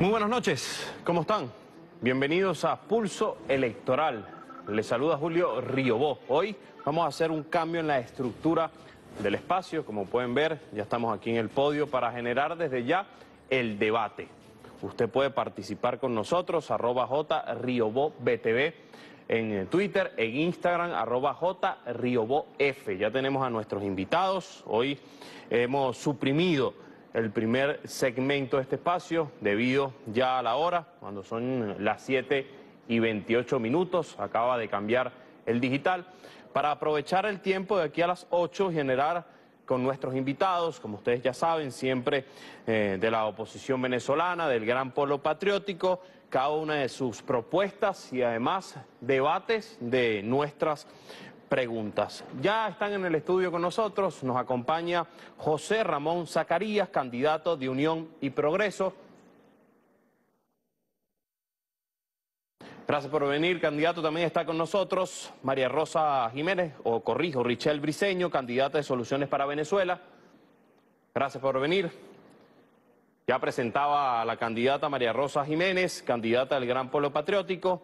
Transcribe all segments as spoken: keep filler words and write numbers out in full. Muy buenas noches, ¿cómo están? Bienvenidos a Pulso Electoral. Les saluda Julio Riobó. Hoy vamos a hacer un cambio en la estructura del espacio. Como pueden ver, ya estamos aquí en el podio para generar desde ya el debate. Usted puede participar con nosotros, arroba jriobobtv en Twitter, en Instagram, arroba jriobov. Ya tenemos a nuestros invitados. Hoy hemos suprimido el primer segmento de este espacio, debido ya a la hora, cuando son las siete y veintiocho minutos, acaba de cambiar el digital, para aprovechar el tiempo de aquí a las ocho, generar con nuestros invitados, como ustedes ya saben, siempre eh, de la oposición venezolana, del Gran Polo Patriótico, cada una de sus propuestas y además debates de nuestras preguntas. Ya están en el estudio con nosotros, nos acompaña José Ramón Zacarías, candidato de Unión y Progreso. Gracias por venir, candidato. También está con nosotros María Rosa Jiménez, o corrijo, Richel Briceño, candidata de Soluciones para Venezuela. Gracias por venir. Ya presentaba a la candidata María Rosa Jiménez, candidata del Gran Polo Patriótico.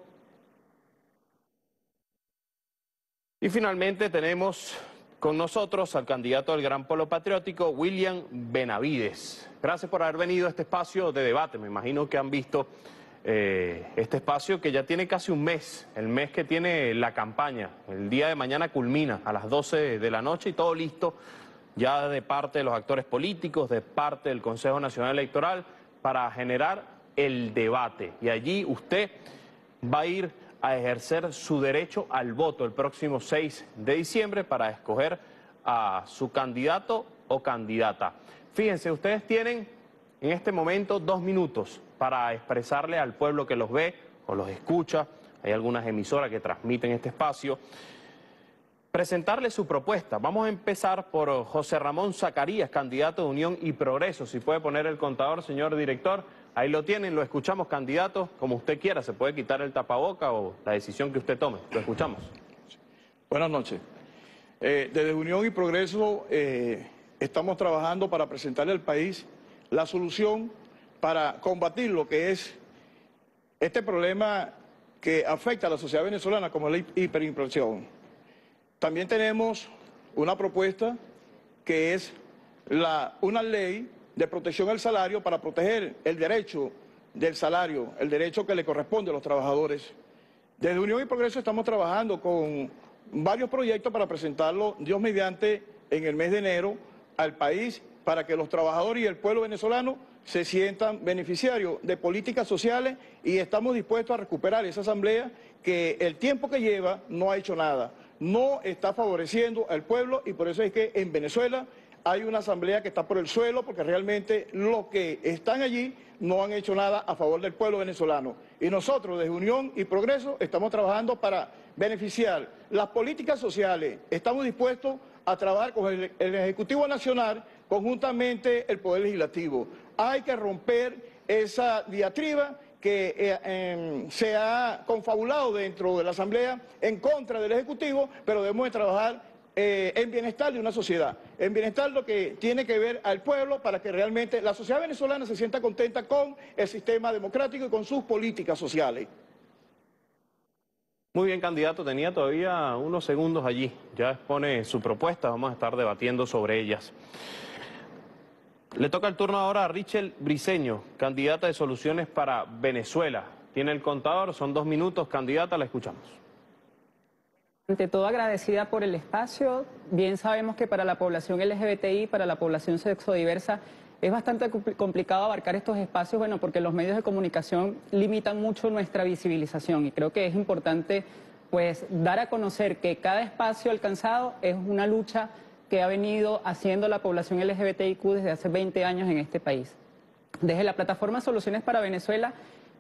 Y finalmente tenemos con nosotros al candidato del Gran Polo Patriótico, William Benavides. Gracias por haber venido a este espacio de debate. Me imagino que han visto eh, este espacio que ya tiene casi un mes, el mes que tiene la campaña. El día de mañana culmina a las doce de la noche y todo listo ya de parte de los actores políticos, de parte del Consejo Nacional Electoral, para generar el debate. Y allí usted va a ir a ejercer su derecho al voto el próximo seis de diciembre para escoger a su candidato o candidata. Fíjense, ustedes tienen en este momento dos minutos para expresarle al pueblo que los ve o los escucha, hay algunas emisoras que transmiten este espacio, presentarle su propuesta. Vamos a empezar por José Ramón Zacarías, candidato de Unión y Progreso. Si puede poner el contador, señor director. Ahí lo tienen, lo escuchamos, candidato, como usted quiera. Se puede quitar el tapaboca o la decisión que usted tome. Lo escuchamos. Buenas noches. Eh, desde Unión y Progreso eh, estamos trabajando para presentarle al país la solución para combatir lo que es este problema que afecta a la sociedad venezolana como la hiperinflación. También tenemos una propuesta que es la, una ley de protección al salario para proteger el derecho del salario, el derecho que le corresponde a los trabajadores. Desde Unión y Progreso estamos trabajando con varios proyectos para presentarlo, Dios mediante, en el mes de enero al país, para que los trabajadores y el pueblo venezolano se sientan beneficiarios de políticas sociales, y estamos dispuestos a recuperar esa asamblea que el tiempo que lleva no ha hecho nada, no está favoreciendo al pueblo, y por eso es que en Venezuela hay una asamblea que está por el suelo, porque realmente los que están allí no han hecho nada a favor del pueblo venezolano. Y nosotros, desde Unión y Progreso, estamos trabajando para beneficiar las políticas sociales. Estamos dispuestos a trabajar con el, el Ejecutivo Nacional, conjuntamente el Poder Legislativo. Hay que romper esa diatriba que eh, eh, se ha confabulado dentro de la asamblea en contra del Ejecutivo, pero debemos de trabajar Eh, en bienestar de una sociedad, en bienestar lo que tiene que ver al pueblo, para que realmente la sociedad venezolana se sienta contenta con el sistema democrático y con sus políticas sociales. Muy bien, candidato, tenía todavía unos segundos allí, ya expone su propuesta, vamos a estar debatiendo sobre ellas. Le toca el turno ahora a Richel Briceño, candidata de Soluciones para Venezuela. Tiene el contador, son dos minutos, candidata, la escuchamos. Ante todo, agradecida por el espacio. Bien sabemos que para la población L G B T I, para la población sexodiversa, es bastante complicado abarcar estos espacios, bueno, porque los medios de comunicación limitan mucho nuestra visibilización, y creo que es importante, pues, dar a conocer que cada espacio alcanzado es una lucha que ha venido haciendo la población L G B T I Q desde hace veinte años en este país. Desde la plataforma Soluciones para Venezuela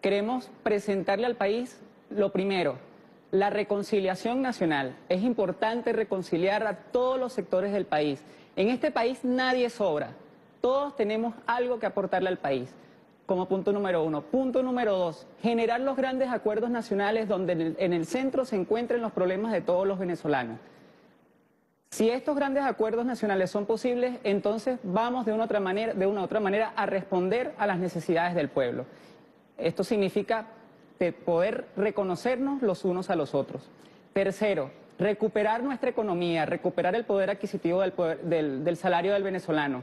queremos presentarle al país lo primero: la reconciliación nacional. Es importante reconciliar a todos los sectores del país. En este país nadie sobra. Todos tenemos algo que aportarle al país, como punto número uno. Punto número dos, generar los grandes acuerdos nacionales donde en el centro se encuentren los problemas de todos los venezolanos. Si estos grandes acuerdos nacionales son posibles, entonces vamos de una otra manera, de una u otra manera a responder a las necesidades del pueblo. Esto significa poder reconocernos los unos a los otros. Tercero, recuperar nuestra economía, recuperar el poder adquisitivo del, poder, del, del salario del venezolano,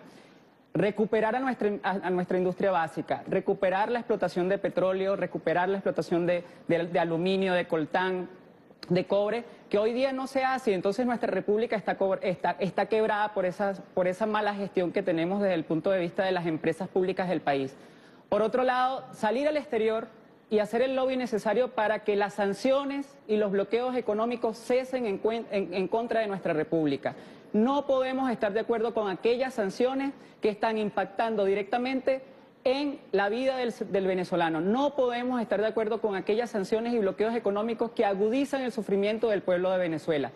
recuperar a nuestra, a, a nuestra industria básica, recuperar la explotación de petróleo, recuperar la explotación de, de, de aluminio, de coltán, de cobre, que hoy día no se hace. Entonces nuestra república está, está, está quebrada por, esas, por esa mala gestión que tenemos desde el punto de vista de las empresas públicas del país. Por otro lado, salir al exterior y hacer el lobby necesario para que las sanciones y los bloqueos económicos cesen en, en, en contra de nuestra república. No podemos estar de acuerdo con aquellas sanciones que están impactando directamente en la vida del, del venezolano. No podemos estar de acuerdo con aquellas sanciones y bloqueos económicos que agudizan el sufrimiento del pueblo de Venezuela.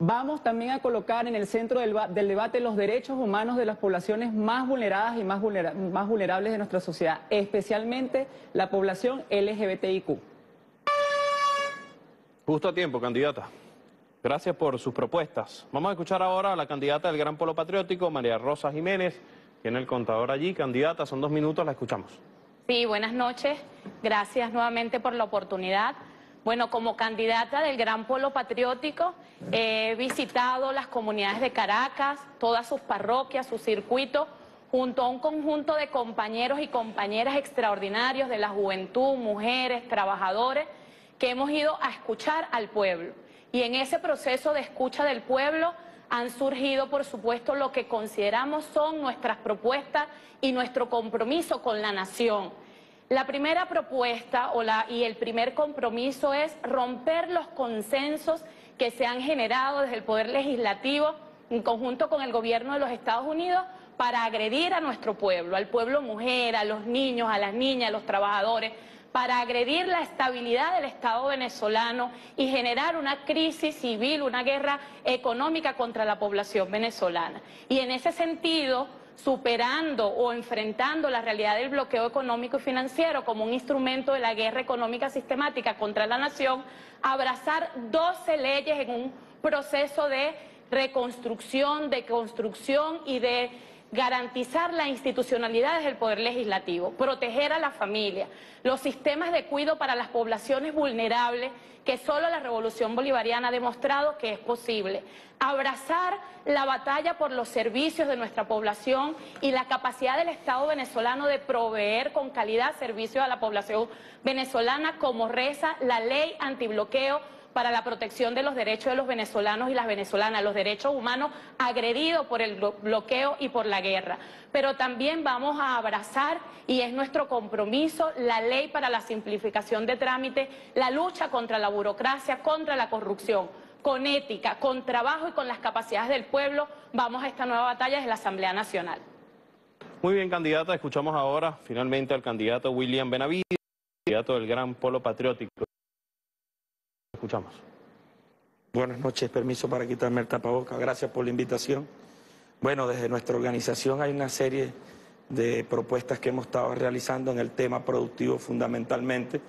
Vamos también a colocar en el centro del, del debate los derechos humanos de las poblaciones más vulneradas y más, vulnera, más vulnerables de nuestra sociedad, especialmente la población L G B T I Q. Justo a tiempo, candidata. Gracias por sus propuestas. Vamos a escuchar ahora a la candidata del Gran Polo Patriótico, María Rosa Jiménez. Tiene el contador allí. Candidata, son dos minutos, la escuchamos. Sí, buenas noches. Gracias nuevamente por la oportunidad. Bueno, como candidata del Gran Polo Patriótico, he visitado las comunidades de Caracas, todas sus parroquias, sus circuitos, junto a un conjunto de compañeros y compañeras extraordinarios de la juventud, mujeres, trabajadores, que hemos ido a escuchar al pueblo. Y en ese proceso de escucha del pueblo han surgido, por supuesto, lo que consideramos son nuestras propuestas y nuestro compromiso con la nación. La primera propuesta o la, y el primer compromiso es romper los consensos que se han generado desde el Poder Legislativo en conjunto con el gobierno de los Estados Unidos para agredir a nuestro pueblo, al pueblo mujer, a los niños, a las niñas, a los trabajadores, para agredir la estabilidad del Estado venezolano y generar una crisis civil, una guerra económica contra la población venezolana. Y en ese sentido, superando o enfrentando la realidad del bloqueo económico y financiero como un instrumento de la guerra económica sistemática contra la nación, abrazar doce leyes en un proceso de reconstrucción, de construcción y de garantizar la institucionalidad del Poder Legislativo, proteger a la familia, los sistemas de cuidado para las poblaciones vulnerables, que solo la Revolución Bolivariana ha demostrado que es posible, abrazar la batalla por los servicios de nuestra población y la capacidad del Estado venezolano de proveer con calidad servicios a la población venezolana, como reza la ley antibloqueo para la protección de los derechos de los venezolanos y las venezolanas, los derechos humanos agredidos por el bloqueo y por la guerra. Pero también vamos a abrazar, y es nuestro compromiso, la ley para la simplificación de trámites, la lucha contra la burocracia, contra la corrupción, con ética, con trabajo y con las capacidades del pueblo. Vamos a esta nueva batalla desde la Asamblea Nacional. Muy bien, candidata, escuchamos ahora finalmente al candidato William Benavides, candidato del Gran Polo Patriótico. Escuchamos. Buenas noches, permiso para quitarme el tapabocas, gracias por la invitación. Bueno, desde nuestra organización hay una serie de propuestas que hemos estado realizando en el tema productivo fundamentalmente.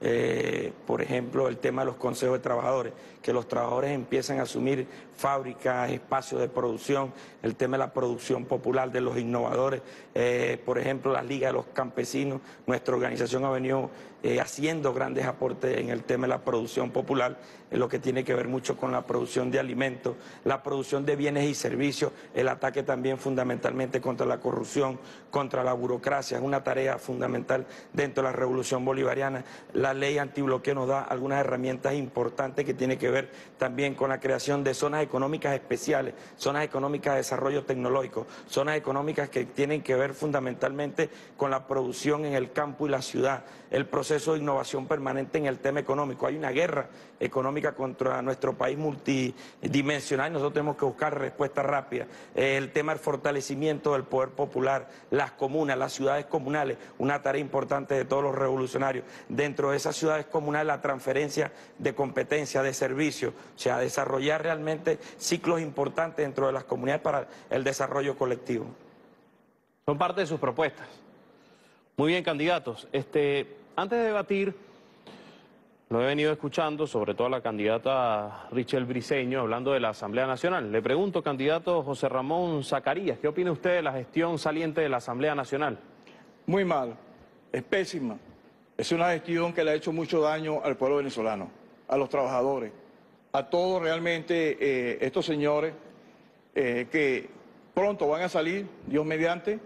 Eh, por ejemplo, el tema de los consejos de trabajadores, que los trabajadores empiezan a asumir fábricas, espacios de producción, el tema de la producción popular, de los innovadores, eh, por ejemplo, las ligas de los campesinos. Nuestra organización ha venido eh, haciendo grandes aportes en el tema de la producción popular, en lo que tiene que ver mucho con la producción de alimentos, la producción de bienes y servicios, el ataque también fundamentalmente contra la corrupción, contra la burocracia, es una tarea fundamental dentro de la Revolución Bolivariana. La La ley antibloqueo nos da algunas herramientas importantes que tiene que ver también con la creación de zonas económicas especiales, zonas económicas de desarrollo tecnológico, zonas económicas que tienen que ver fundamentalmente con la producción en el campo y la ciudad, el proceso de innovación permanente en el tema económico. Hay una guerra económica contra nuestro país multidimensional y nosotros tenemos que buscar respuestas rápidas. El tema del fortalecimiento del poder popular, las comunas, las ciudades comunales, una tarea importante de todos los revolucionarios. Dentro de esas ciudades comunales, la transferencia de competencia, de servicio, o sea, desarrollar realmente ciclos importantes dentro de las comunidades para el desarrollo colectivo. Son parte de sus propuestas. Muy bien, candidatos. Este, antes de debatir, lo he venido escuchando, sobre todo a la candidata Richel Briceño, hablando de la Asamblea Nacional. Le pregunto, candidato José Ramón Zacarías, ¿qué opina usted de la gestión saliente de la Asamblea Nacional? Muy mal, es pésima. Es una gestión que le ha hecho mucho daño al pueblo venezolano, a los trabajadores, a todos realmente eh, estos señores eh, que pronto van a salir, Dios mediante.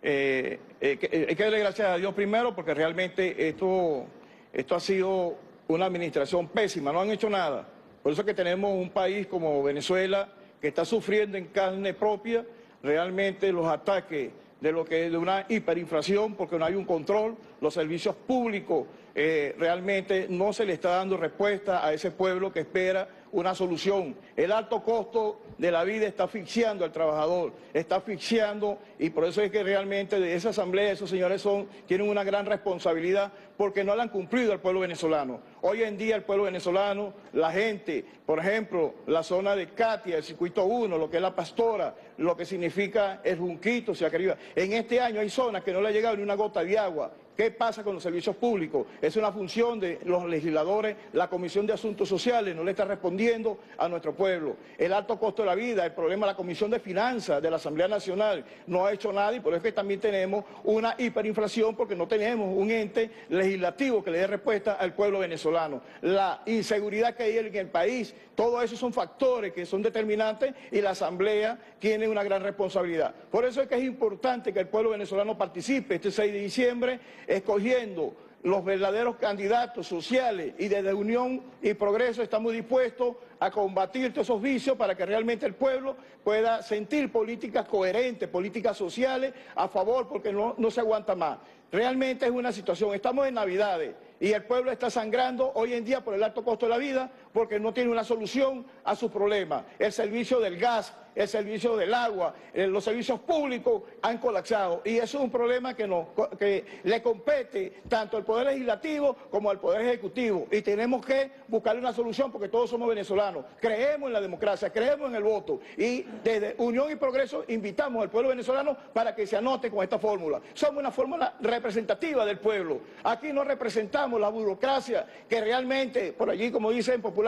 Eh, eh, que, eh, hay que darle gracias a Dios primero porque realmente esto, esto ha sido una administración pésima, no han hecho nada. Por eso que tenemos un país como Venezuela que está sufriendo en carne propia realmente los ataques de lo que es de una hiperinflación, porque no hay un control, los servicios públicos eh, realmente no se le está dando respuesta a ese pueblo que espera una solución. El alto costo de la vida está asfixiando al trabajador, está asfixiando, y por eso es que realmente de esa asamblea esos señores son, tienen una gran responsabilidad porque no la han cumplido al pueblo venezolano. Hoy en día el pueblo venezolano, la gente, por ejemplo, la zona de Catia, el circuito uno, lo que es La Pastora, lo que significa el Junquito, se ha querido. En este año hay zonas que no le ha llegado ni una gota de agua. ¿Qué pasa con los servicios públicos? Es una función de los legisladores, la Comisión de Asuntos Sociales no le está respondiendo a nuestro pueblo. El alto costo de la vida, el problema de la Comisión de Finanzas de la Asamblea Nacional no ha hecho nada, y por eso es que también tenemos una hiperinflación porque no tenemos un ente legislativo que le dé respuesta al pueblo venezolano. La inseguridad que hay en el país, todos esos son factores que son determinantes y la Asamblea tiene una gran responsabilidad. Por eso es que es importante que el pueblo venezolano participe este seis de diciembre escogiendo los verdaderos candidatos sociales, y desde Unión y Progreso estamos dispuestos a combatir todos esos vicios para que realmente el pueblo pueda sentir políticas coherentes, políticas sociales a favor, porque no, no se aguanta más. Realmente es una situación, estamos en Navidades y el pueblo está sangrando hoy en día por el alto costo de la vida porque no tiene una solución a sus problemas. El servicio del gas, el servicio del agua, los servicios públicos han colapsado, y eso es un problema que, nos, que le compete tanto al Poder Legislativo como al Poder Ejecutivo, y tenemos que buscarle una solución porque todos somos venezolanos. Creemos en la democracia, creemos en el voto, y desde Unión y Progreso invitamos al pueblo venezolano para que se anote con esta fórmula. Somos una fórmula representativa del pueblo. Aquí no representamos la burocracia que realmente, por allí como dicen popularmente,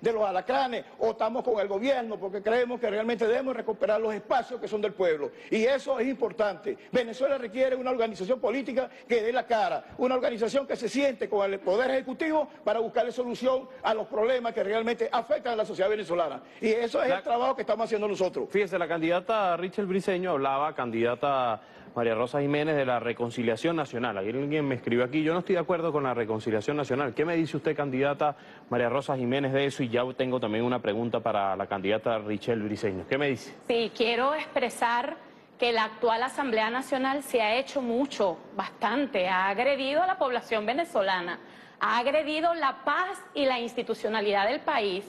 de los alacranes, o estamos con el gobierno porque creemos que realmente debemos recuperar los espacios que son del pueblo. Y eso es importante. Venezuela requiere una organización política que dé la cara, una organización que se siente con el Poder Ejecutivo para buscarle solución a los problemas que realmente afectan afecta a la sociedad venezolana. Y eso es la... el trabajo que estamos haciendo nosotros. Fíjese, la candidata Richel Briceño hablaba, candidata María Rosa Jiménez, de la reconciliación nacional. Alguien me escribió aquí, yo no estoy de acuerdo con la reconciliación nacional. ¿Qué me dice usted, candidata María Rosa Jiménez, de eso? Y ya tengo también una pregunta para la candidata Richel Briceño. ¿Qué me dice? Sí, quiero expresar que la actual Asamblea Nacional se ha hecho mucho, bastante. Ha agredido a la población venezolana, ha agredido la paz y la institucionalidad del país.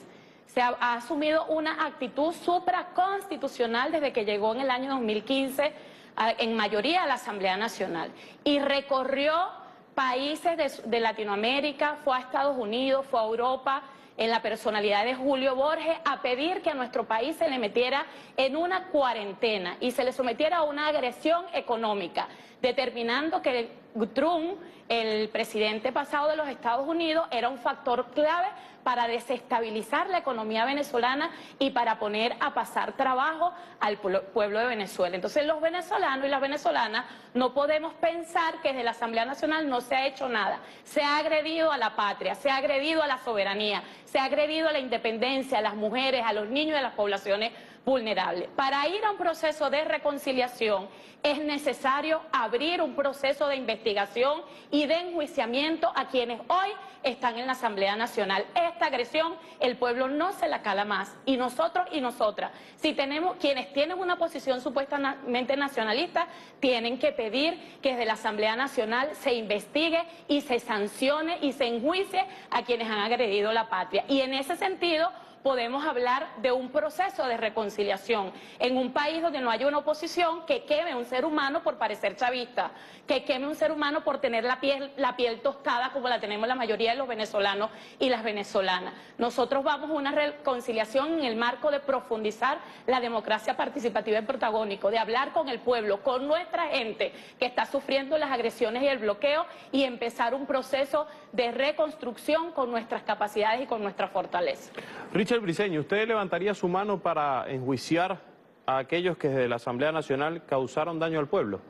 Se ha, ha asumido una actitud supraconstitucional desde que llegó en el año dos mil quince a, en mayoría a la Asamblea Nacional, y recorrió países de, de Latinoamérica, fue a Estados Unidos, fue a Europa, en la personalidad de Julio Borges, a pedir que a nuestro país se le metiera en una cuarentena y se le sometiera a una agresión económica, determinando que Trump, el presidente pasado de los Estados Unidos, era un factor clave para desestabilizar la economía venezolana y para poner a pasar trabajo al pueblo de Venezuela. Entonces los venezolanos y las venezolanas no podemos pensar que desde la Asamblea Nacional no se ha hecho nada. Se ha agredido a la patria, se ha agredido a la soberanía, se ha agredido a la independencia, a las mujeres, a los niños y a las poblaciones vulnerables. Para ir a un proceso de reconciliación es necesario abrir un proceso de investigación y de enjuiciamiento a quienes hoy están en la Asamblea Nacional. Esta agresión el pueblo no se la cala más, y nosotros y nosotras, si tenemos, quienes tienen una posición supuestamente nacionalista, tienen que pedir que desde la Asamblea Nacional se investigue y se sancione y se enjuicie a quienes han agredido la patria, y en ese sentido podemos hablar de un proceso de reconciliación en un país donde no haya una oposición que queme a un ser humano por parecer chavista, que queme a un ser humano por tener la piel, la piel tostada como la tenemos la mayoría de los venezolanos y las venezolanas. Nosotros vamos a una reconciliación en el marco de profundizar la democracia participativa y protagónico, de hablar con el pueblo, con nuestra gente que está sufriendo las agresiones y el bloqueo, y empezar un proceso de reconstrucción con nuestras capacidades y con nuestra fortaleza. Richel Briceño, ¿usted levantaría su mano para enjuiciar a aquellos que desde la Asamblea Nacional causaron daño al pueblo?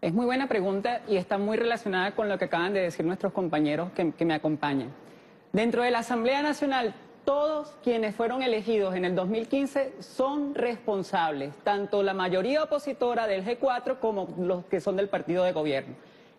Es muy buena pregunta y está muy relacionada con lo que acaban de decir nuestros compañeros que, que me acompañan. Dentro de la Asamblea Nacional, todos quienes fueron elegidos en el dos mil quince son responsables, tanto la mayoría opositora del G cuatro como los que son del partido de gobierno.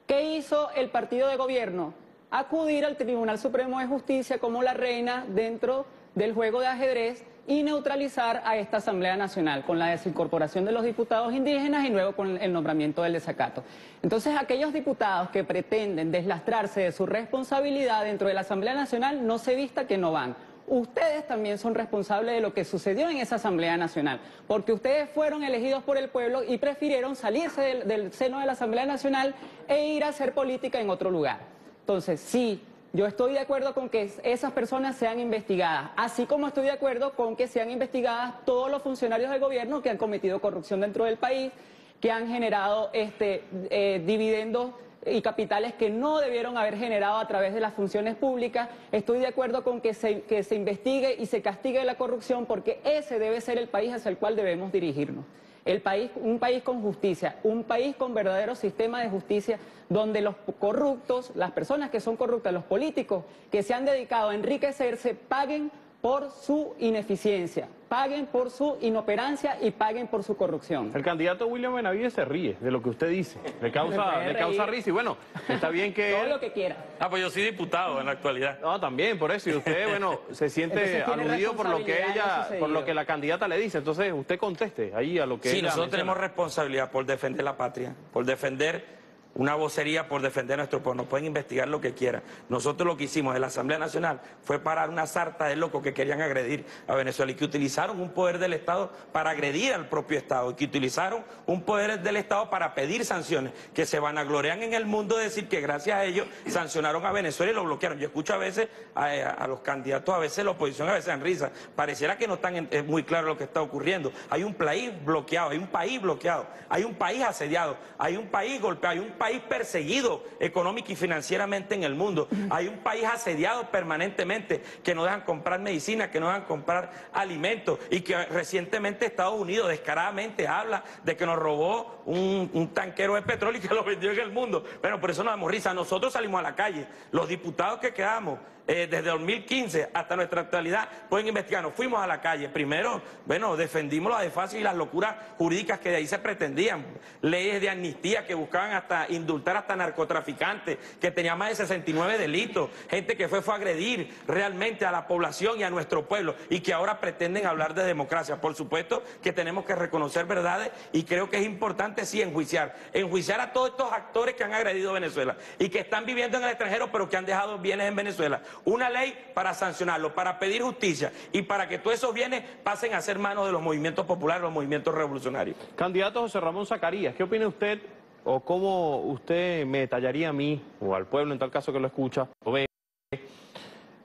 ¿Qué hizo el partido de gobierno? Acudir al Tribunal Supremo de Justicia como la reina dentro del juego de ajedrez y neutralizar a esta Asamblea Nacional con la desincorporación de los diputados indígenas y luego con el nombramiento del desacato. Entonces, aquellos diputados que pretenden deslastrarse de su responsabilidad dentro de la Asamblea Nacional, no se vista que no van. Ustedes también son responsables de lo que sucedió en esa Asamblea Nacional, porque ustedes fueron elegidos por el pueblo y prefirieron salirse del, del seno de la Asamblea Nacional e ir a hacer política en otro lugar. Entonces, sí, yo estoy de acuerdo con que esas personas sean investigadas, así como estoy de acuerdo con que sean investigadas todos los funcionarios del gobierno que han cometido corrupción dentro del país, que han generado este, eh, dividendos y capitales que no debieron haber generado a través de las funciones públicas. Estoy de acuerdo con que se, que se investigue y se castigue la corrupción, porque ese debe ser el país hacia el cual debemos dirigirnos. El país, un país con justicia, un país con verdadero sistema de justicia, donde los corruptos, las personas que son corruptas, los políticos que se han dedicado a enriquecerse, paguen por su ineficiencia, paguen por su inoperancia y paguen por su corrupción. El candidato William Benavides se ríe de lo que usted dice, le causa, le causa risa y bueno, está bien que... Todo lo que quiera. Ah, pues yo soy diputado en la actualidad. No, también, por eso, y usted, bueno, se siente aludido por lo que ella, por lo que la candidata le dice, entonces usted conteste ahí a lo que... Sí, nosotros menciona. Tenemos responsabilidad por defender la patria, por defender... Una vocería por defender nuestro pueblo. Nos pueden investigar lo que quieran. Nosotros lo que hicimos en la Asamblea Nacional fue parar una sarta de locos que querían agredir a Venezuela y que utilizaron un poder del Estado para agredir al propio Estado y que utilizaron un poder del Estado para pedir sanciones, que se vanaglorean en el mundo de decir que gracias a ellos sancionaron a Venezuela y lo bloquearon. Yo escucho a veces a, a los candidatos, a veces la oposición, a veces en risa. Pareciera que no están en, es muy claro lo que está ocurriendo. Hay un país bloqueado, hay un país bloqueado, hay un país asediado, hay un país golpeado, hay un país perseguido económica y financieramente en el mundo. Hay un país asediado permanentemente, que no dejan comprar medicina, que no dejan comprar alimentos y que recientemente Estados Unidos descaradamente habla de que nos robó un, un tanquero de petróleo y que lo vendió en el mundo. Bueno, por eso nos damos risa. Nosotros salimos a la calle, los diputados que quedamos eh, desde dos mil quince hasta nuestra actualidad pueden investigarnos. Fuimos a la calle. Primero, bueno, defendimos las desfases y las locuras jurídicas que de ahí se pretendían. Leyes de amnistía que buscaban hasta indultar hasta narcotraficantes, que tenía más de sesenta y nueve delitos, gente que fue, fue a agredir realmente a la población y a nuestro pueblo, y que ahora pretenden hablar de democracia. Por supuesto que tenemos que reconocer verdades, y creo que es importante sí enjuiciar, enjuiciar a todos estos actores que han agredido a Venezuela, y que están viviendo en el extranjero, pero que han dejado bienes en Venezuela. Una ley para sancionarlo, para pedir justicia, y para que todos esos bienes pasen a ser manos de los movimientos populares, los movimientos revolucionarios. Candidato José Ramón Zacarías, ¿qué opina usted? ¿O cómo usted me detallaría a mí, o al pueblo en tal caso que lo escucha, o ve,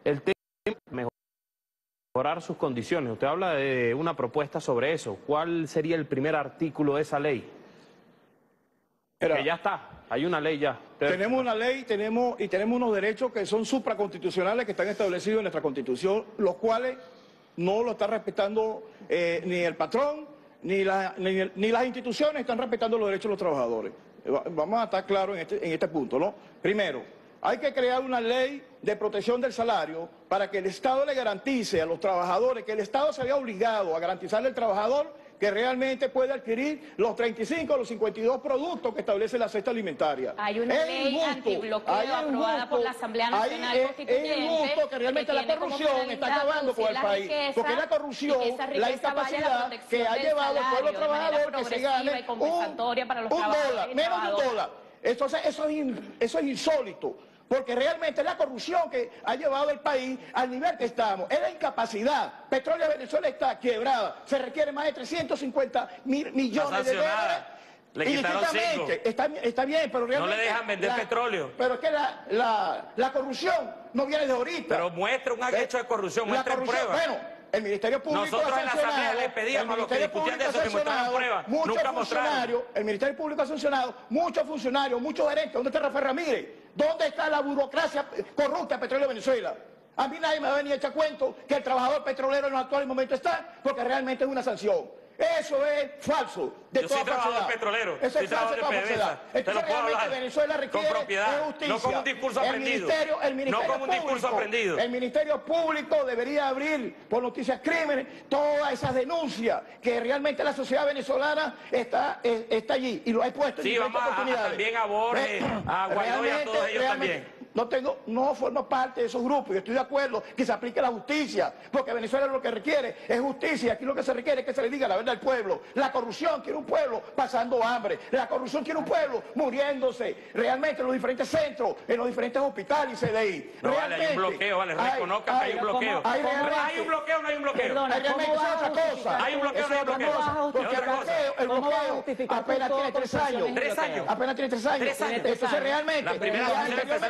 el tema de mejorar sus condiciones? Usted habla de una propuesta sobre eso. ¿Cuál sería el primer artículo de esa ley? Pero, que ya está, hay una ley ya. Tenemos una ley tenemos, y tenemos unos derechos que son supraconstitucionales, que están establecidos en nuestra Constitución, los cuales no lo está respetando eh, ni el patrón, Ni, la, ni, ni las instituciones están respetando los derechos de los trabajadores. Vamos a estar claros en este, en este punto, ¿no? Primero, hay que crear una ley de protección del salario para que el Estado le garantice a los trabajadores, que el Estado se vea obligado a garantizarle al trabajador que realmente puede adquirir los treinta y cinco o los cincuenta y dos productos que establece la cesta alimentaria. Hay una es ley justo, antibloqueo hay aprobada justo, por la Asamblea Nacional es, Constituyente. Es injusto que realmente que la corrupción está acabando con el país. Riqueza, porque la corrupción, la incapacidad la que ha llevado al pueblo trabajador que se gane un, un dólar, menos de un dólar. Entonces eso es, in, eso es insólito. Porque realmente la corrupción que ha llevado el país al nivel que estamos es la incapacidad. Petróleo de Venezuela está quebrada. Se requiere más de trescientos cincuenta mil millones de dólares. Le quitaron cinco. Está, está bien, pero realmente... No le dejan vender la, petróleo. Pero es que la, la, la corrupción no viene de ahorita. Pero muestra un hecho de corrupción, muestra pruebas. Bueno, el Ministerio Público nosotros ha sancionado, en la Asamblea le pedíamos a los que discutían de eso que mostraran pruebas, nunca mostraron. El Ministerio Público ha sancionado muchos funcionarios, muchos gerentes. ¿Dónde está Rafael Ramírez? ¿Dónde está la burocracia corrupta de Petróleo de Venezuela? A mí nadie me va a venir a echar cuento que el trabajador petrolero en el actual momento está, porque realmente es una sanción. Eso es falso. De Yo toda soy trabajador falsedad. petrolero. Eso es falso de toda falsedad. Entonces, lo puedo hablar Venezuela requiere con propiedad, justicia. No como un discurso el aprendido. Ministerio, el ministerio no como un público, discurso aprendido. El Ministerio Público debería abrir por noticias crímenes todas esas denuncias que realmente la sociedad venezolana está, eh, está allí y lo ha puesto en sí, diferentes vamos oportunidades. A, a, también a Borges, eh, a Guaidó y a todos ellos también. No tengo, no formo parte de esos grupos. Yo estoy de acuerdo que se aplique la justicia, porque Venezuela lo que requiere es justicia. Aquí lo que se requiere es que se le diga la verdad al pueblo. La corrupción quiere un pueblo pasando hambre. La corrupción quiere un pueblo muriéndose. Realmente en los diferentes centros, en los diferentes hospitales y C D I. No, vale, hay un bloqueo, vale, reconozca que hay un bloqueo. Hay, hay un bloqueo, no hay un bloqueo. Perdona, hay realmente es otra cosa. Hay un bloqueo, no hay bloqueo. Porque el bloqueo, el bloqueo apenas tiene tres años. Tres años. Apenas tiene tres años. Entonces realmente. La primera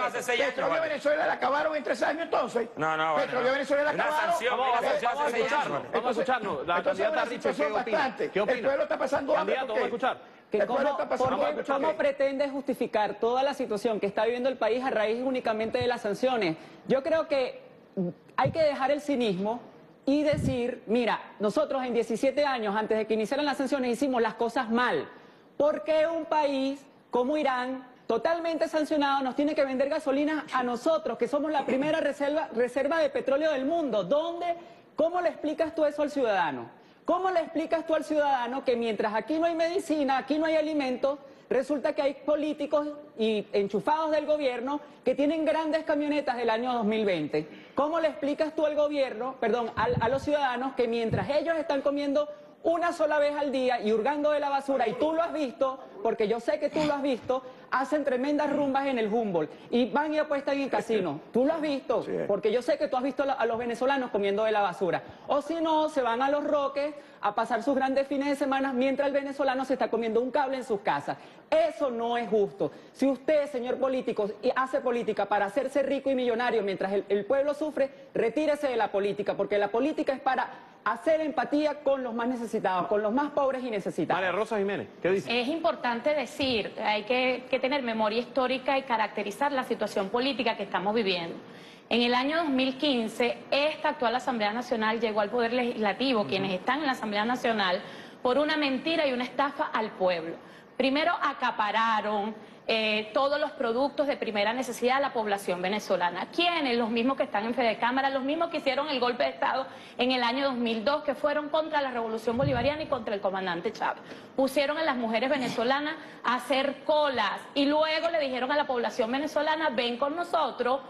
hace Petróleo Venezuela la acabaron en tres años entonces. No, no, Petróleo bueno. Venezuela la acabaron. Una sanción, vamos, una sanción vamos, a escucharnos, entonces, vamos a escucharnos. La entonces, candidata Richel, ¿qué opina? ¿Qué opina? El pueblo está pasando hambre. Candidato, vamos a escuchar. Que cómo, porque, ¿Cómo pretende justificar toda la situación que está viviendo el país a raíz únicamente de las sanciones? Yo creo que hay que dejar el cinismo y decir, mira, nosotros en diecisiete años, antes de que iniciaran las sanciones, hicimos las cosas mal. ¿Por qué un país como Irán, totalmente sancionado, nos tiene que vender gasolina a nosotros, que somos la primera reserva, reserva de petróleo del mundo? ¿Dónde? ¿Cómo le explicas tú eso al ciudadano? ¿Cómo le explicas tú al ciudadano que mientras aquí no hay medicina, aquí no hay alimentos, resulta que hay políticos y enchufados del gobierno que tienen grandes camionetas del año dos mil veinte? ¿Cómo le explicas tú al gobierno, perdón, a, a los ciudadanos que mientras ellos están comiendo una sola vez al día y hurgando de la basura, y tú lo has visto, porque yo sé que tú lo has visto, hacen tremendas rumbas en el Humboldt y van y apuestan en casinos? Tú lo has visto, sí, porque yo sé que tú has visto a los venezolanos comiendo de la basura. O si no, se van a Los Roques a pasar sus grandes fines de semana mientras el venezolano se está comiendo un cable en sus casas. Eso no es justo. Si usted, señor político, hace política para hacerse rico y millonario mientras el, el pueblo sufre, retírese de la política, porque la política es para hacer empatía con los más necesitados, con los más pobres y necesitados. María Rosa Jiménez, ¿qué dice? Es importante decir, hay que, que tener memoria histórica y caracterizar la situación política que estamos viviendo. En el año dos mil quince, esta actual Asamblea Nacional llegó al Poder Legislativo, uh-huh. quienes están en la Asamblea Nacional, por una mentira y una estafa al pueblo. Primero acapararon eh, todos los productos de primera necesidad a la población venezolana. ¿Quiénes? Los mismos que están en Fedecámara, los mismos que hicieron el golpe de Estado en el año dos mil dos, que fueron contra la Revolución Bolivariana y contra el comandante Chávez. Pusieron a las mujeres venezolanas a hacer colas y luego le dijeron a la población venezolana, ven con nosotros,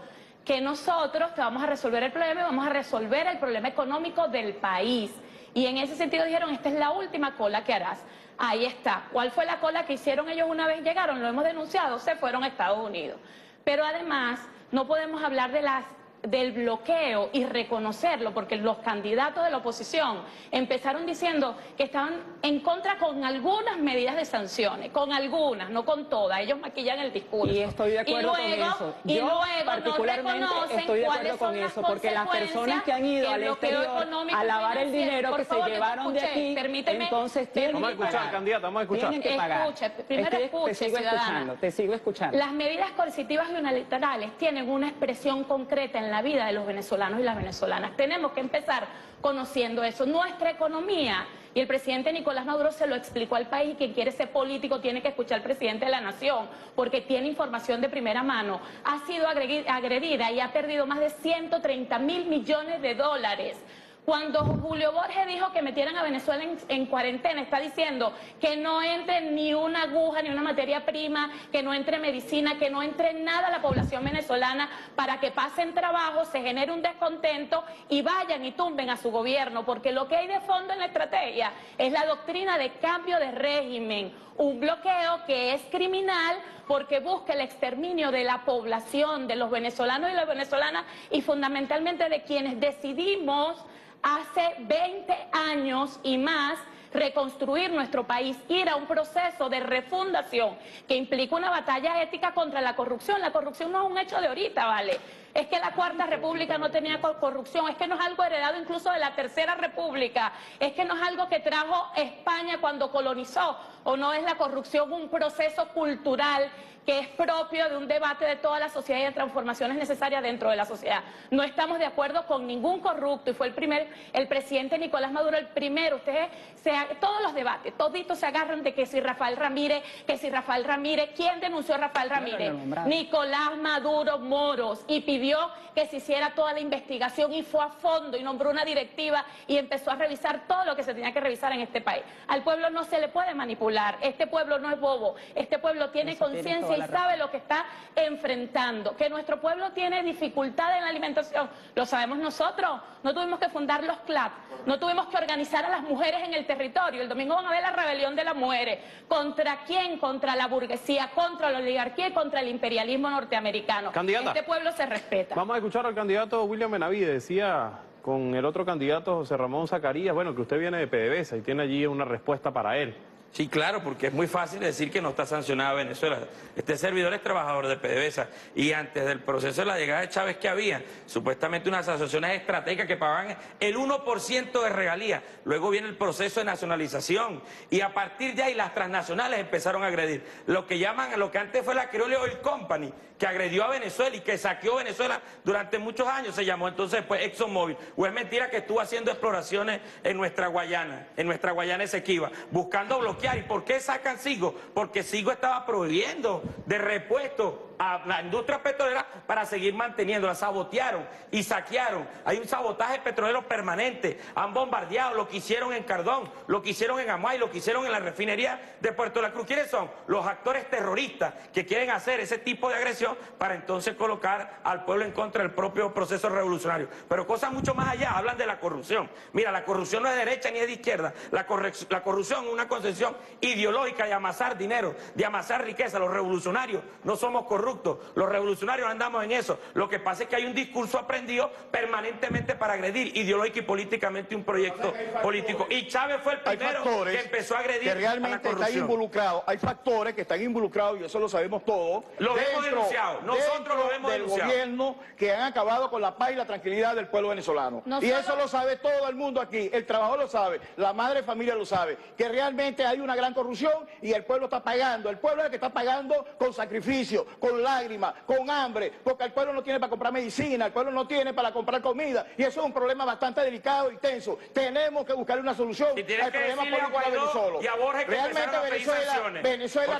que nosotros te vamos a resolver el problema y vamos a resolver el problema económico del país. Y en ese sentido dijeron, esta es la última cola que harás. Ahí está. ¿Cuál fue la cola que hicieron ellos una vez llegaron? Lo hemos denunciado, se fueron a Estados Unidos. Pero además, no podemos hablar de las, del bloqueo y reconocerlo, porque los candidatos de la oposición empezaron diciendo que estaban en contra con algunas medidas de sanciones, con algunas, no con todas. Ellos maquillan el discurso. Y estoy de acuerdo con eso. Y luego no reconocen cuáles son las consecuencias, porque las personas que han ido al exterior a lavar el dinero que se llevaron de aquí, entonces tienen que pagar. Vamos a escuchar, candidata, vamos a escuchar. Primero escuche, ciudadana. Te sigo escuchando. Las medidas coercitivas y unilaterales tienen una expresión concreta en la la vida de los venezolanos y las venezolanas. Tenemos que empezar conociendo eso. Nuestra economía, y el presidente Nicolás Maduro se lo explicó al país, y quien quiere ser político tiene que escuchar al presidente de la nación, porque tiene información de primera mano. Ha sido agredida y ha perdido más de ciento treinta mil millones de dólares. Cuando Julio Borges dijo que metieran a Venezuela en, en cuarentena, está diciendo que no entre ni una aguja, ni una materia prima, que no entre medicina, que no entre nada a la población venezolana para que pasen trabajo, se genere un descontento y vayan y tumben a su gobierno, porque lo que hay de fondo en la estrategia es la doctrina de cambio de régimen, un bloqueo que es criminal porque busca el exterminio de la población, de los venezolanos y las venezolanas y fundamentalmente de quienes decidimos hace veinte años y más reconstruir nuestro país, ir a un proceso de refundación que implica una batalla ética contra la corrupción. La corrupción no es un hecho de ahorita, ¿vale? es que la Cuarta República no tenía corrupción, es que no es algo heredado incluso de la Tercera República, es que no es algo que trajo España cuando colonizó, o no es la corrupción un proceso cultural que es propio de un debate de toda la sociedad y de transformaciones necesarias dentro de la sociedad. No estamos de acuerdo con ningún corrupto, y fue el primer, el presidente Nicolás Maduro el primero. Ustedes, se, todos los debates, toditos se agarran de que si Rafael Ramírez, que si Rafael Ramírez, ¿quién denunció a Rafael Ramírez? Nicolás Maduro Moros, y pidió que se hiciera toda la investigación, y fue a fondo, y nombró una directiva, y empezó a revisar todo lo que se tenía que revisar en este país. Al pueblo no se le puede manipular, este pueblo no es bobo, este pueblo tiene conciencia y sabe lo que está enfrentando. Que nuestro pueblo tiene dificultad en la alimentación, lo sabemos nosotros. No tuvimos que fundar los C L A P, no tuvimos que organizar a las mujeres en el territorio. El domingo van a ver la rebelión de las mujeres. ¿Contra quién? Contra la burguesía, contra la oligarquía y contra el imperialismo norteamericano. Candidata, este pueblo se respeta. Vamos a escuchar al candidato William Benavides. Decía con el otro candidato José Ramón Zacarías, bueno, que usted viene de P D V S A y tiene allí una respuesta para él. Sí, claro, porque es muy fácil decir que no está sancionada Venezuela. Este servidor es trabajador de P D V S A y antes del proceso de la llegada de Chávez, que había supuestamente unas asociaciones estratégicas que pagaban el uno por ciento de regalías. Luego viene el proceso de nacionalización y a partir de ahí las transnacionales empezaron a agredir. Lo que llaman, lo que antes fue la Creole Oil Company, que agredió a Venezuela y que saqueó Venezuela durante muchos años, se llamó entonces pues ExxonMobil. O es mentira que estuvo haciendo exploraciones en nuestra Guayana, en nuestra Guayana Esequiba, buscando bloquear. ¿Y por qué sacan Sigo? Porque Sigo estaba prohibiendo de repuesto a la industria petrolera para seguir manteniéndola. Sabotearon y saquearon. Hay un sabotaje petrolero permanente. Han bombardeado lo que hicieron en Cardón, lo que hicieron en Amay, lo que hicieron en la refinería de Puerto la Cruz. ¿Quiénes son? Los actores terroristas que quieren hacer ese tipo de agresión para entonces colocar al pueblo en contra del propio proceso revolucionario. Pero cosas mucho más allá. Hablan de la corrupción. Mira, la corrupción no es de derecha ni es de izquierda. La, la corrupción es una concesión ideológica de amasar dinero, de amasar riqueza. Los revolucionarios no somos corruptos, los revolucionarios andamos en eso. Lo que pasa es que hay un discurso aprendido permanentemente para agredir ideológica y políticamente un proyecto político. Y Chávez fue el primero que empezó a agredir que realmente a la corrupción. Están involucrados, hay factores que están involucrados y eso lo sabemos todos. Lo hemos denunciado, nosotros lo hemos denunciado. Gobierno que han acabado con la paz y la tranquilidad del pueblo venezolano. Y eso lo sabe todo el mundo aquí, el trabajador lo sabe, la madre familia lo sabe, que realmente hay una gran corrupción y el pueblo está pagando. El pueblo es el que está pagando con sacrificio, con lágrimas, con hambre, porque el pueblo no tiene para comprar medicina, el pueblo no tiene para comprar comida, y eso es un problema bastante delicado y tenso. Tenemos que buscar una solución al problema político de Venezuela. Y a Borges, que realmente Venezuela, Venezuela requiere, Venezuela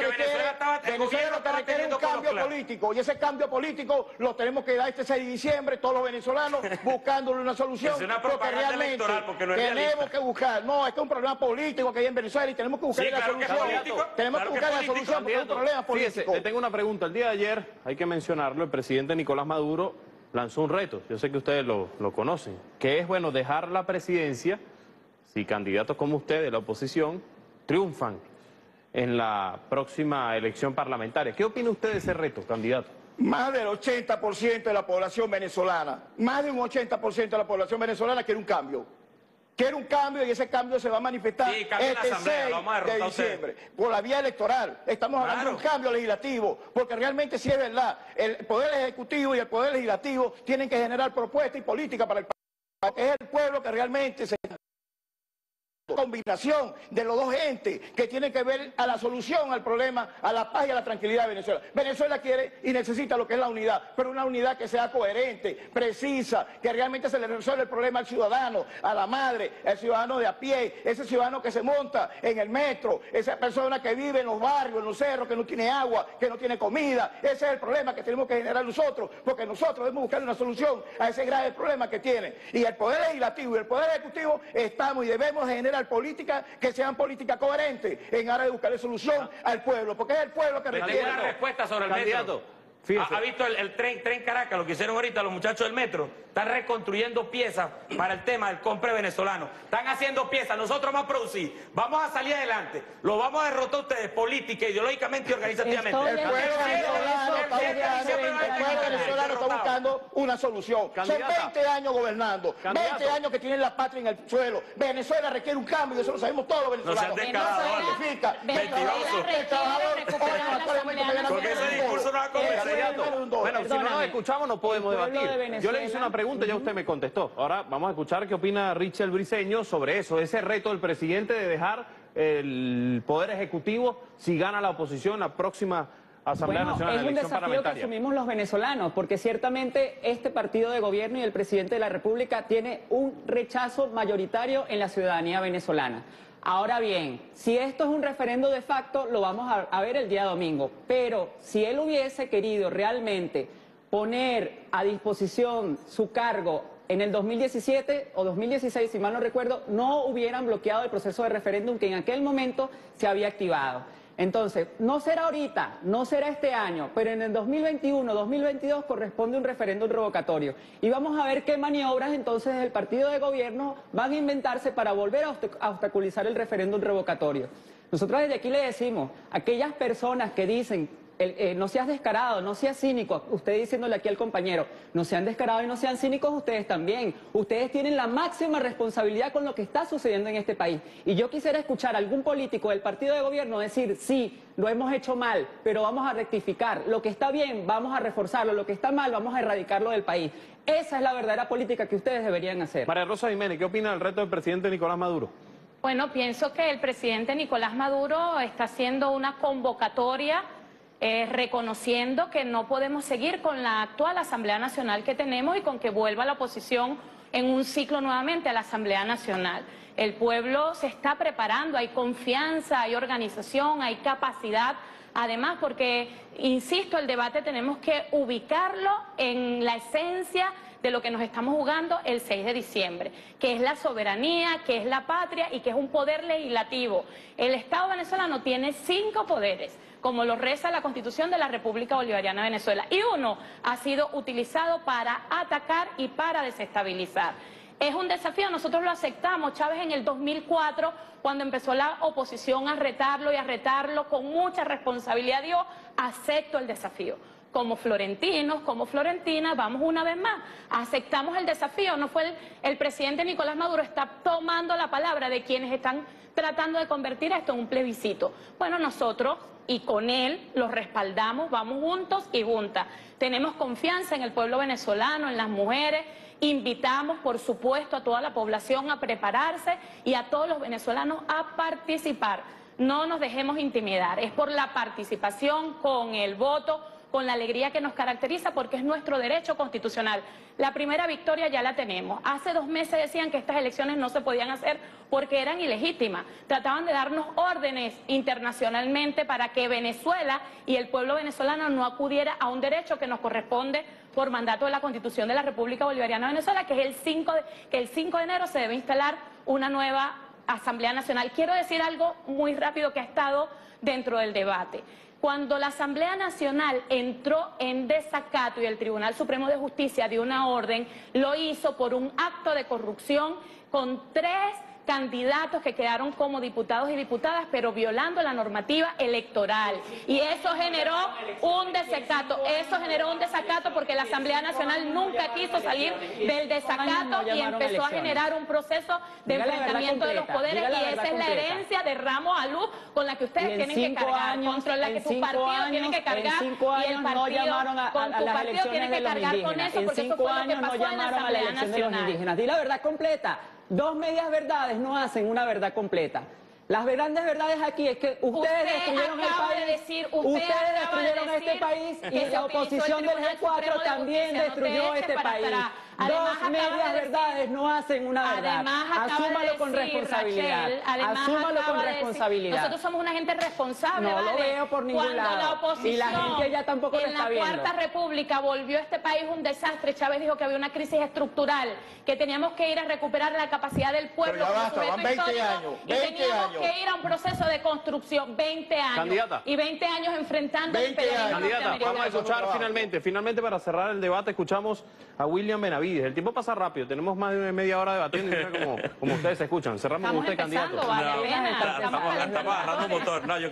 estaba, Venezuela lo que requiere un cambio político, y ese cambio político lo tenemos que dar este seis de diciembre todos los venezolanos buscándole una solución. Es una propaganda electoral porque no es realista. Tenemos que buscar, no, es que es un problema político que hay en Venezuela y tenemos que buscar. Sí, claro, la solución. Que es tenemos claro que buscar que la solución porque es un problema político. Fíjese, le tengo una pregunta. El día de ayer, hay que mencionarlo, el presidente Nicolás Maduro lanzó un reto, yo sé que ustedes lo, lo conocen, que es, bueno, dejar la presidencia si candidatos como ustedes, la oposición, triunfan en la próxima elección parlamentaria. ¿Qué opina usted de ese reto, candidato? Más del ochenta por ciento de la población venezolana, más de un ochenta por ciento de la población venezolana quiere un cambio. Quiere un cambio y ese cambio se va a manifestar sí, este seis de diciembre por la vía electoral. Estamos claro. hablando de un cambio legislativo, porque realmente sí es verdad, el Poder Ejecutivo y el Poder Legislativo tienen que generar propuestas y políticas para el país. Es el pueblo que realmente se... combinación de los dos entes que tienen que ver a la solución al problema, a la paz y a la tranquilidad de Venezuela. Venezuela quiere y necesita lo que es la unidad, pero una unidad que sea coherente, precisa, que realmente se le resuelva el problema al ciudadano, a la madre, al ciudadano de a pie, ese ciudadano que se monta en el metro, esa persona que vive en los barrios, en los cerros, que no tiene agua, que no tiene comida. Ese es el problema que tenemos que generar nosotros, porque nosotros debemos buscar una solución a ese grave problema que tienen. Y el Poder Legislativo y el Poder Ejecutivo estamos y debemos generar políticas que sean políticas coherentes en aras de buscarle solución ah. al pueblo, porque es el pueblo que requiere. Tengo una respuesta sobre el candidato. ¿Ha, ha visto el, el tren, tren Caracas, lo que hicieron ahorita los muchachos del metro? Están reconstruyendo piezas para el tema del compre venezolano. Están haciendo piezas, nosotros vamos a producir, vamos a salir adelante, lo vamos a derrotar a ustedes política, ideológicamente y organizativamente. El pueblo venezolano está venezolano está buscando una solución. Candidata. Son veinte años gobernando, Candidato. veinte años que tienen la patria en el suelo. Venezuela requiere un cambio y eso lo sabemos todos los venezolanos. No sean descaradores, mentirosos. Porque ese discurso no a convencer. Bueno, si no nos escuchamos no podemos debatir. Yo le hice una pregunta y ya usted me contestó. Ahora vamos a escuchar qué opina Richel Briceño sobre eso, ese reto del presidente de dejar el Poder Ejecutivo si gana la oposición la próxima Asamblea bueno, Nacional, es un desafío que asumimos los venezolanos, porque ciertamente este partido de gobierno y el presidente de la República tiene un rechazo mayoritario en la ciudadanía venezolana. Ahora bien, si esto es un referendo de facto, lo vamos a, a ver el día domingo, pero si él hubiese querido realmente poner a disposición su cargo en el dos mil diecisiete o dos mil dieciséis, si mal no recuerdo, no hubieran bloqueado el proceso de referéndum que en aquel momento se había activado. Entonces, no será ahorita, no será este año, pero en el dos mil veintiuno, dos mil veintidós corresponde un referéndum revocatorio. Y vamos a ver qué maniobras entonces el partido de gobierno van a inventarse para volver a obstaculizar el referéndum revocatorio. Nosotros desde aquí le decimos, aquellas personas que dicen, el, eh, no seas descarado, no seas cínico, usted diciéndole aquí al compañero, no sean descarados y no sean cínicos ustedes también. Ustedes tienen la máxima responsabilidad con lo que está sucediendo en este país. Y yo quisiera escuchar a algún político del partido de gobierno decir, sí, lo hemos hecho mal, pero vamos a rectificar. Lo que está bien, vamos a reforzarlo. Lo que está mal, vamos a erradicarlo del país. Esa es la verdadera política que ustedes deberían hacer. María Rosa Jiménez, ¿qué opina del reto del presidente Nicolás Maduro? Bueno, pienso que el presidente Nicolás Maduro está haciendo una convocatoria Eh, reconociendo que no podemos seguir con la actual Asamblea Nacional que tenemos y con que vuelva la oposición en un ciclo nuevamente a la Asamblea Nacional. El pueblo se está preparando, hay confianza, hay organización, hay capacidad. Además, porque, insisto, el debate tenemos que ubicarlo en la esencia de lo que nos estamos jugando el seis de diciembre, que es la soberanía, que es la patria y que es un poder legislativo. El Estado venezolano tiene cinco poderes, como lo reza la Constitución de la República Bolivariana de Venezuela. Y uno ha sido utilizado para atacar y para desestabilizar. Es un desafío, nosotros lo aceptamos. Chávez en el dos mil cuatro, cuando empezó la oposición a retarlo y a retarlo con mucha responsabilidad, dijo, acepto el desafío. Como florentinos, como florentinas, vamos una vez más, aceptamos el desafío. No fue el, el presidente Nicolás Maduro, está tomando la palabra de quienes están tratando de convertir esto en un plebiscito. Bueno, nosotros y con él los respaldamos, vamos juntos y juntas. Tenemos confianza en el pueblo venezolano, en las mujeres. Invitamos, por supuesto, a toda la población a prepararse y a todos los venezolanos a participar. No nos dejemos intimidar, es por la participación, con el voto, con la alegría que nos caracteriza, porque es nuestro derecho constitucional. La primera victoria ya la tenemos. Hace dos meses decían que estas elecciones no se podían hacer porque eran ilegítimas. Trataban de darnos órdenes internacionalmente para que Venezuela y el pueblo venezolano no acudiera a un derecho que nos corresponde por mandato de la Constitución de la República Bolivariana de Venezuela, que es el cinco de, que el cinco de enero se debe instalar una nueva Asamblea Nacional. Quiero decir algo muy rápido que ha estado dentro del debate. Cuando la Asamblea Nacional entró en desacato y el Tribunal Supremo de Justicia dio una orden, lo hizo por un acto de corrupción con tres candidatos que quedaron como diputados y diputadas, pero violando la normativa electoral. Y eso generó un desacato, eso generó un desacato porque la Asamblea Nacional nunca quiso salir del desacato y empezó a generar un proceso de enfrentamiento de los poderes, y esa es la herencia de Ramos Aluz con la que ustedes tienen que cargar, contra la que tu partido tiene que cargar, y el partido con tu partido tiene que cargar con eso, porque eso fue lo que pasó en la Asamblea Nacional. Di la verdad completa. Dos medias verdades no hacen una verdad completa. Las grandes verdades aquí es que ustedes usted destruyeron el país, de decir, usted ustedes destruyeron de este país y la oposición del G cuatro también de destruyó no este país. Atrás. Además, dos medias de verdades decir, no hacen una verdad. Asúmalo de decir, con responsabilidad. Rachel, Asúmalo con responsabilidad. De decir, nosotros somos una gente responsable. No ¿vale? lo veo por ningún Cuando lado. La oposición y la gente ya tampoco lo está viendo. En la Cuarta República volvió este país un desastre. Chávez dijo que había una crisis estructural, que teníamos que ir a recuperar la capacidad del pueblo. Pero ya basta, van veinte años. Que ir a un proceso de construcción, veinte años. Candidata. Y veinte años enfrentando el peligro norteamericano. Vamos a escuchar finalmente, finalmente para cerrar el debate, escuchamos a William Benavides. El tiempo pasa rápido, tenemos más de media hora debatiendo y no como, como ustedes escuchan. Cerramos con usted, candidato.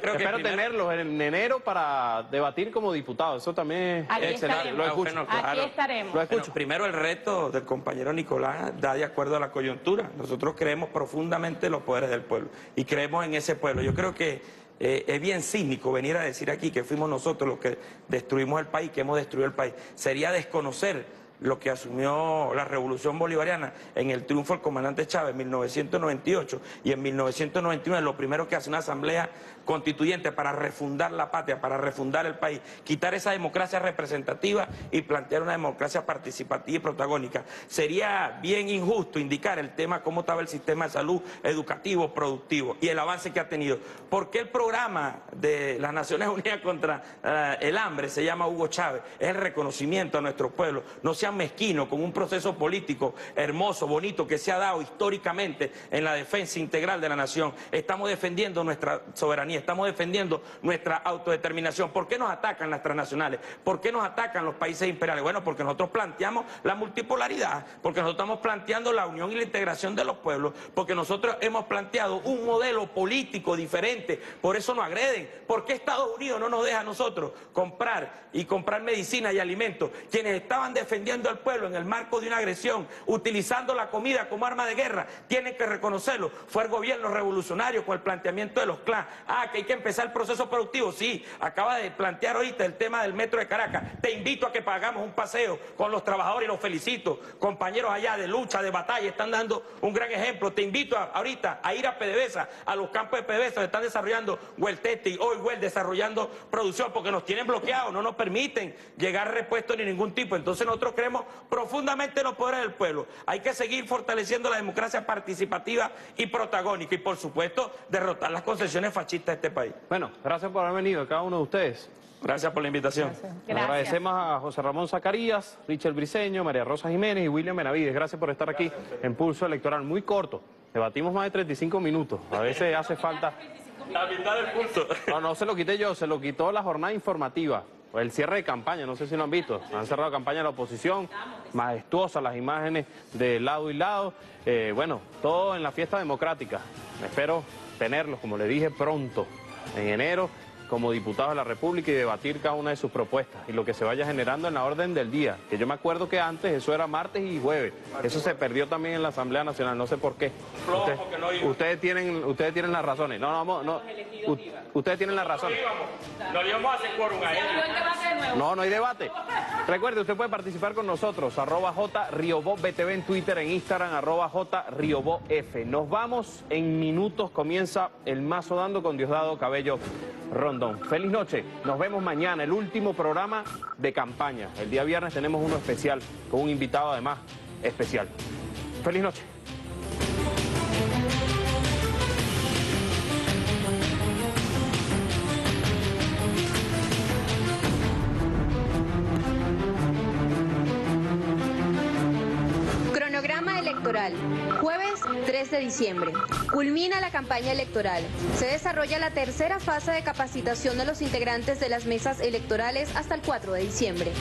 Espero tenerlos en enero para debatir como diputados. Eso también es excelente. Lo escucho. Aquí estaremos. Lo escucho. Primero el reto del compañero Nicolás da de acuerdo a la coyuntura. Nosotros creemos profundamente en los poderes del pueblo y creemos en ese pueblo. Yo creo que Eh, es bien cínico venir a decir aquí que fuimos nosotros los que destruimos el país, que hemos destruido el país. Sería desconocer lo que asumió la Revolución Bolivariana en el triunfo del comandante Chávez en mil novecientos noventa y ocho y en mil novecientos noventa y nueve, lo primero que hace una asamblea constituyente para refundar la patria, para refundar el país, quitar esa democracia representativa y plantear una democracia participativa y protagónica. Sería bien injusto indicar el tema, cómo estaba el sistema de salud educativo, productivo y el avance que ha tenido. ¿Por qué el programa de las Naciones Unidas contra uh, el hambre se llama Hugo Chávez? Es el reconocimiento a nuestro pueblo. No sean mezquinos con un proceso político hermoso, bonito, que se ha dado históricamente en la defensa integral de la nación. Estamos defendiendo nuestra soberanía, estamos defendiendo nuestra autodeterminación. ¿Por qué nos atacan las transnacionales? ¿Por qué nos atacan los países imperiales? Bueno, porque nosotros planteamos la multipolaridad, porque nosotros estamos planteando la unión y la integración de los pueblos, porque nosotros hemos planteado un modelo político diferente, por eso nos agreden. ¿Por qué Estados Unidos no nos deja a nosotros comprar y comprar medicinas y alimentos? Quienes estaban defendiendo al pueblo en el marco de una agresión, utilizando la comida como arma de guerra, tienen que reconocerlo. Fue el gobierno revolucionario con el planteamiento de los clans. Ah, que hay que empezar el proceso productivo. Sí, acaba de plantear ahorita el tema del metro de Caracas. Te invito a que pagamos un paseo con los trabajadores y los felicito. Compañeros allá de lucha, de batalla, están dando un gran ejemplo. Te invito a, ahorita a ir a P D V S A, a los campos de P D V S A, que están desarrollando Well Testing, hoy Well, desarrollando producción, porque nos tienen bloqueados, no nos permiten llegar repuestos ni ningún tipo. Entonces nosotros creemos profundamente en los poderes del pueblo. Hay que seguir fortaleciendo la democracia participativa y protagónica y, por supuesto, derrotar las concesiones fascistas de este país. Bueno, gracias por haber venido, cada uno de ustedes. Gracias por la invitación. Gracias. Gracias. Nos agradecemos a José Ramón Zacarías, Richel Briceño, María Rosa Jiménez y William Benavides. Gracias por estar aquí en Pulso Electoral. Muy corto, debatimos más de treinta y cinco minutos. A veces hace falta... La mitad del pulso. No, no se lo quité yo, se lo quitó la jornada informativa. El cierre de campaña, no sé si lo han visto, han cerrado campaña de la oposición, majestuosas las imágenes de lado y lado, eh, bueno, todo en la fiesta democrática. Espero tenerlos, como les dije, pronto, en enero, como diputados de la República y debatir cada una de sus propuestas y lo que se vaya generando en la orden del día, que yo me acuerdo que antes eso era martes y jueves, eso se perdió también en la Asamblea Nacional, no sé por qué. Ustedes, ustedes, tienen, ustedes tienen las razones, no, no, no, ustedes tienen las razones. No, no hay debate. Recuerde, usted puede participar con nosotros, arroba J Riobó B T V en Twitter, en Instagram, arroba J Riobó F. Nos vamos, en minutos comienza el mazo dando con Diosdado Cabello Rondón. Feliz noche, nos vemos mañana, el último programa de campaña. El día viernes tenemos uno especial, con un invitado además especial. Feliz noche. Jueves tres de diciembre. Culmina la campaña electoral. Se desarrolla la tercera fase de capacitación de los integrantes de las mesas electorales hasta el cuatro de diciembre.